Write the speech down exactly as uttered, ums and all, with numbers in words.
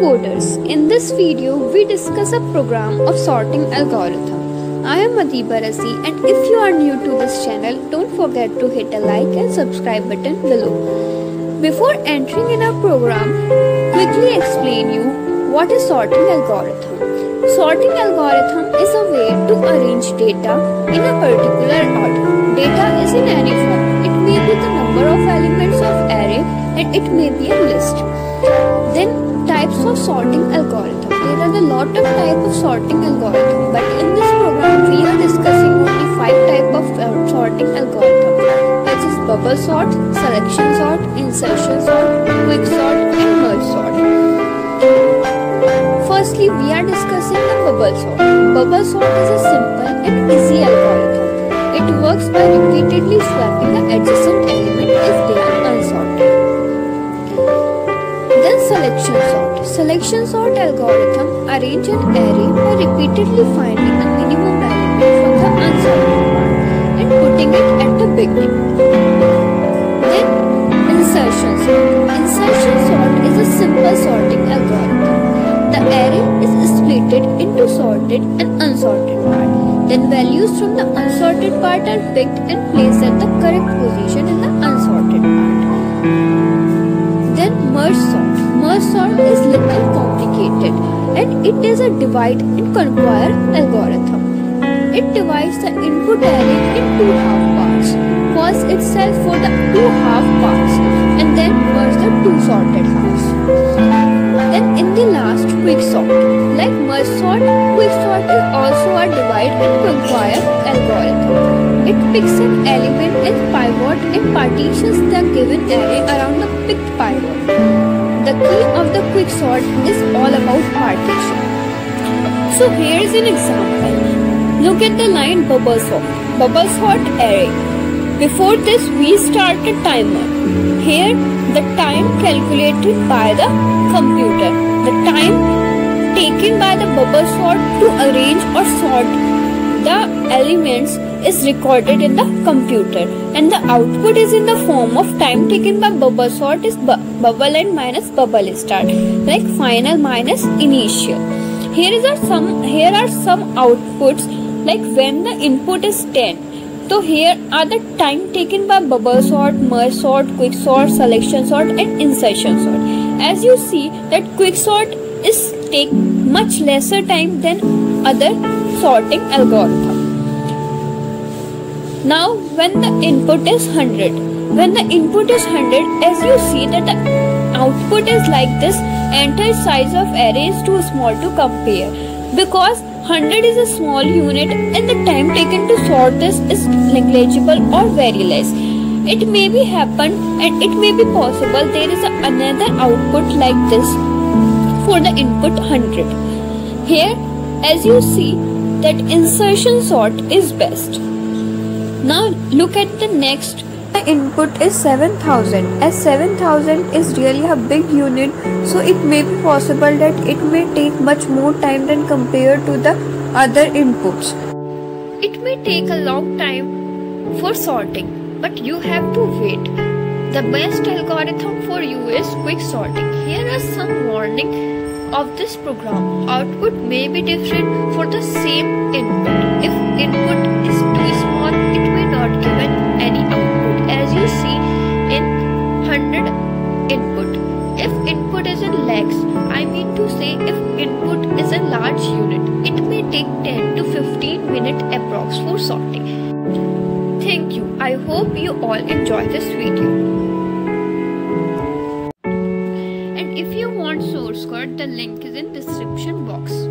coders. In this video, we discuss a program of sorting algorithm. I am Adi Barasi, and if you are new to this channel, don't forget to hit a like and subscribe button below. Before entering in our program, quickly explain you what is sorting algorithm. Sorting algorithm is a way to arrange data in a particular order. Data is in any form. It may be the number of elements of array, and it may be a list. Then types of sorting algorithm. There are a lot of types of sorting algorithm, but in this program we are discussing only five types of sorting algorithm, which is bubble sort, selection sort, insertion sort, quick sort, and merge sort. Firstly, we are discussing the bubble sort. Bubble sort is a simple and easy algorithm. It works by repeatedly swapping the adjacent element if they are unsorted. Then selection sort. Selection sort algorithm arrange an array by repeatedly finding the minimum element from the unsorted one and putting it at the beginning. Then insertion sort. Insertion sort is a simple sorting algorithm. The array is split into sorted and unsorted parts. Then values from the unsorted part are picked and placed at the correct position in the unsorted part. Then merge sort. Merge sort is little complicated, and it is a divide and conquer algorithm. It divides the input array into two half parts, calls itself for the two half parts, and then merge the two sorted halves. Then in the last, quick sort. Like merge sort, quick sort is also a divide and conquer algorithm. It picks an element as pivot and partitions the given array around the picked pivot. The key of the quick sort is all about partition. So here is an example. Look at the line bubble sort. Bubble sort array. Before this, we started timer. Here the time calculated by the computer. The time taken by the bubble sort to arrange or sort the elements is recorded in the computer, and the output is in the form of time taken by bubble sort is bu bubble and minus bubble start, like final minus initial. Here is our some here are some outputs, like when the input is ten. So here are the time taken by bubble sort, merge sort, quick sort, selection sort, and insertion sort. As you see that quick sort is take much lesser time than other sorting algorithm. Now when the input is one hundred, when the input is one hundred, as you see that the output is like this. Entire size of array is too small to compare, because one hundred is a small unit and the time taken to sort this is negligible or very less. It may be happen and it may be possible there is a, another output like this for the input one hundred. Here as you see that insertion sort is best. Now look at the next. The input is seven thousand. As seven thousand is really a big unit, so it may be possible that it may take much more time than compared to the other inputs. It may take a long time for sorting, but you have to wait. The best algorithm for you is quick sorting. Here are some warning of this program. Output may be different for the same input. If input is too small, it may not give any output. As you see in one hundred input, if input is in lakhs, I mean to say if input is a large unit, it may take ten to fifteen minutes approx for sorting. Thank you. I hope you all enjoy this video, and if you want source code, the link is in description box.